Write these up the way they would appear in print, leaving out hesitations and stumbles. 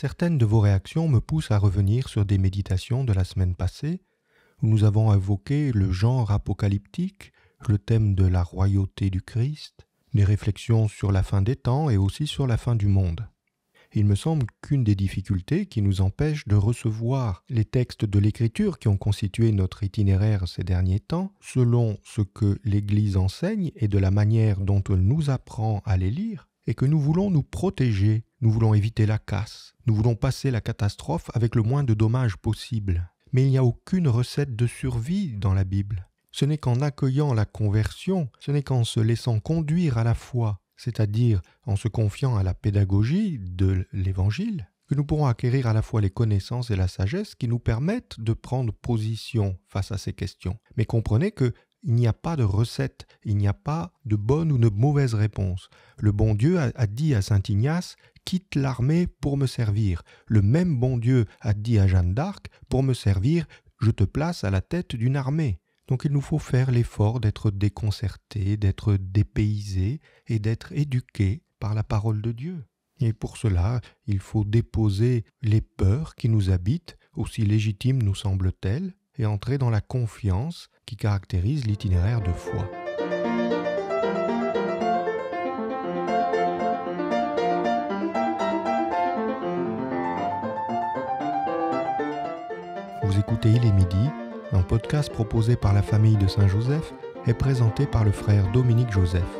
Certaines de vos réactions me poussent à revenir sur des méditations de la semaine passée, où nous avons évoqué le genre apocalyptique, le thème de la royauté du Christ, des réflexions sur la fin des temps et aussi sur la fin du monde. Il me semble qu'une des difficultés qui nous empêche de recevoir les textes de l'Écriture qui ont constitué notre itinéraire ces derniers temps, selon ce que l'Église enseigne et de la manière dont elle nous apprend à les lire, est que nous voulons nous protéger, nous voulons éviter la casse, nous voulons passer la catastrophe avec le moins de dommages possible. Mais il n'y a aucune recette de survie dans la Bible. Ce n'est qu'en accueillant la conversion, ce n'est qu'en se laissant conduire à la foi, c'est-à-dire en se confiant à la pédagogie de l'Évangile, que nous pourrons acquérir à la fois les connaissances et la sagesse qui nous permettent de prendre position face à ces questions. Mais comprenez que il n'y a pas de recette, il n'y a pas de bonne ou de mauvaise réponse. Le bon Dieu a dit à saint Ignace « Quitte l'armée pour me servir ». Le même bon Dieu a dit à Jeanne d'Arc « Pour me servir, je te place à la tête d'une armée ». Donc il nous faut faire l'effort d'être déconcertés, d'être dépaysés et d'être éduqués par la parole de Dieu. Et pour cela, il faut déposer les peurs qui nous habitent, aussi légitimes nous semblent-elles, et entrer dans la confiance qui caractérise l'itinéraire de foi. Vous écoutez Il est midi, un podcast proposé par la famille de Saint Joseph et présenté par le frère Dominique Joseph.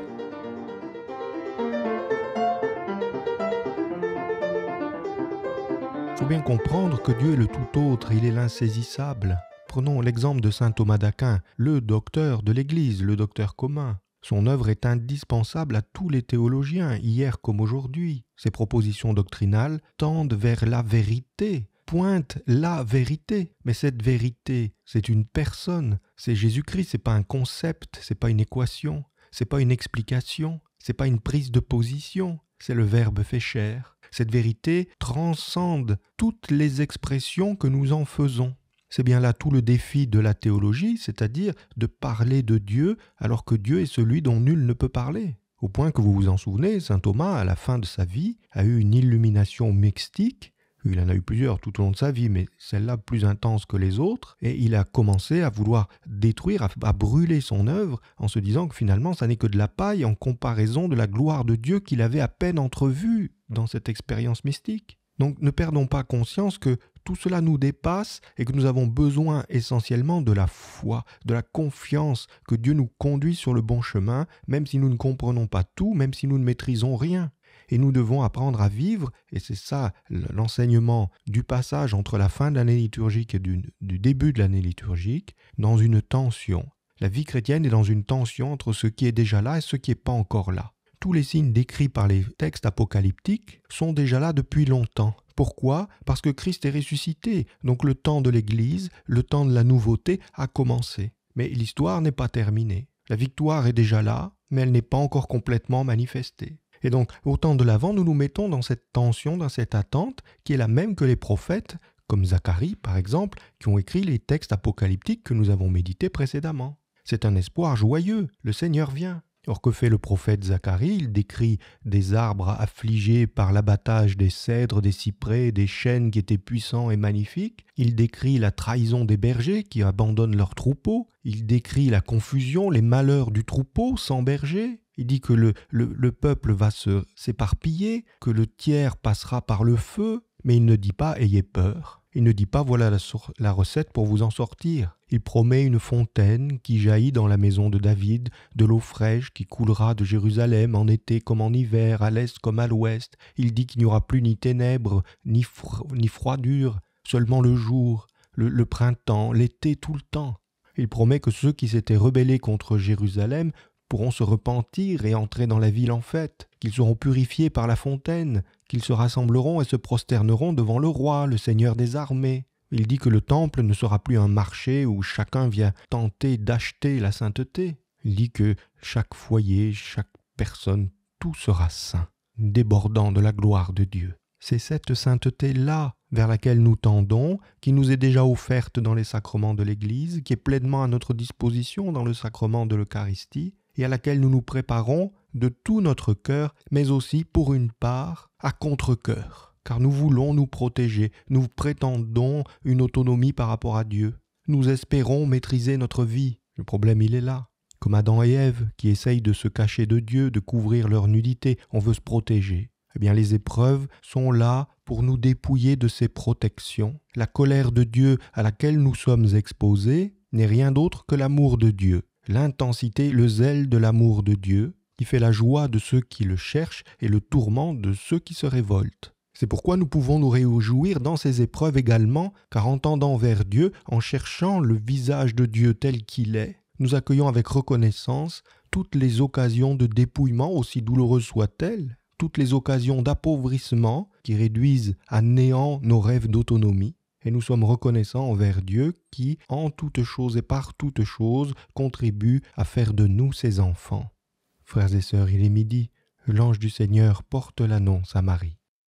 Il faut bien comprendre que Dieu est le tout autre, il est l'insaisissable. Prenons l'exemple de saint Thomas d'Aquin, le docteur de l'Église, le docteur commun. Son œuvre est indispensable à tous les théologiens, hier comme aujourd'hui. Ses propositions doctrinales tendent vers la vérité, pointent la vérité. Mais cette vérité, c'est une personne, c'est Jésus-Christ, c'est pas un concept, c'est pas une équation, c'est pas une explication, c'est pas une prise de position, c'est le Verbe fait chair. Cette vérité transcende toutes les expressions que nous en faisons. C'est bien là tout le défi de la théologie, c'est-à-dire de parler de Dieu alors que Dieu est celui dont nul ne peut parler. Au point que vous vous en souvenez, saint Thomas, à la fin de sa vie, a eu une illumination mystique. Il en a eu plusieurs tout au long de sa vie, mais celle-là plus intense que les autres. Et il a commencé à vouloir détruire, à brûler son œuvre en se disant que finalement, ça n'est que de la paille en comparaison de la gloire de Dieu qu'il avait à peine entrevue dans cette expérience mystique. Donc ne perdons pas conscience que tout cela nous dépasse et que nous avons besoin essentiellement de la foi, de la confiance que Dieu nous conduit sur le bon chemin, même si nous ne comprenons pas tout, même si nous ne maîtrisons rien. Et nous devons apprendre à vivre, et c'est ça l'enseignement du passage entre la fin de l'année liturgique et du début de l'année liturgique, dans une tension. La vie chrétienne est dans une tension entre ce qui est déjà là et ce qui n'est pas encore là. Tous les signes décrits par les textes apocalyptiques sont déjà là depuis longtemps. Pourquoi ? Parce que Christ est ressuscité, donc le temps de l'Église, le temps de la nouveauté a commencé. Mais l'histoire n'est pas terminée. La victoire est déjà là, mais elle n'est pas encore complètement manifestée. Et donc, au temps de l'Avent, nous nous mettons dans cette tension, dans cette attente, qui est la même que les prophètes, comme Zacharie par exemple, qui ont écrit les textes apocalyptiques que nous avons médités précédemment. C'est un espoir joyeux, le Seigneur vient. Or, que fait le prophète Zacharie? Il décrit des arbres affligés par l'abattage des cèdres, des cyprès, des chênes qui étaient puissants et magnifiques. Il décrit la trahison des bergers qui abandonnent leurs troupeaux. Il décrit la confusion, les malheurs du troupeau sans berger. Il dit que le peuple va s'éparpiller, que le tiers passera par le feu, mais il ne dit pas « ayez peur ». Il ne dit pas « voilà la recette pour vous en sortir ». Il promet une fontaine qui jaillit dans la maison de David, de l'eau fraîche qui coulera de Jérusalem en été comme en hiver, à l'est comme à l'ouest. Il dit qu'il n'y aura plus ni ténèbres, ni froidure, seulement le jour, le printemps, l'été, tout le temps. Il promet que ceux qui s'étaient rebellés contre Jérusalem pourront se repentir et entrer dans la ville en fête, qu'ils seront purifiés par la fontaine, qu'ils se rassembleront et se prosterneront devant le roi, le Seigneur des armées. Il dit que le temple ne sera plus un marché où chacun vient tenter d'acheter la sainteté. Il dit que chaque foyer, chaque personne, tout sera saint, débordant de la gloire de Dieu. C'est cette sainteté-là vers laquelle nous tendons, qui nous est déjà offerte dans les sacrements de l'Église, qui est pleinement à notre disposition dans le sacrement de l'Eucharistie, et à laquelle nous nous préparons de tout notre cœur, mais aussi, pour une part, à contre-cœur. car nous voulons nous protéger, nous prétendons une autonomie par rapport à Dieu. Nous espérons maîtriser notre vie. Le problème, il est là. Comme Adam et Ève, qui essayent de se cacher de Dieu, de couvrir leur nudité, on veut se protéger. Eh bien, les épreuves sont là pour nous dépouiller de ces protections. La colère de Dieu à laquelle nous sommes exposés n'est rien d'autre que l'amour de Dieu. L'intensité, le zèle de l'amour de Dieu qui fait la joie de ceux qui le cherchent et le tourment de ceux qui se révoltent. C'est pourquoi nous pouvons nous réjouir dans ces épreuves également, car en tendant vers Dieu, en cherchant le visage de Dieu tel qu'il est, nous accueillons avec reconnaissance toutes les occasions de dépouillement, aussi douloureuses soient-elles, toutes les occasions d'appauvrissement qui réduisent à néant nos rêves d'autonomie. Et nous sommes reconnaissants envers Dieu qui, en toutes choses et par toutes choses, contribue à faire de nous ses enfants. Frères et sœurs, il est midi. L'ange du Seigneur porte l'annonce à Marie.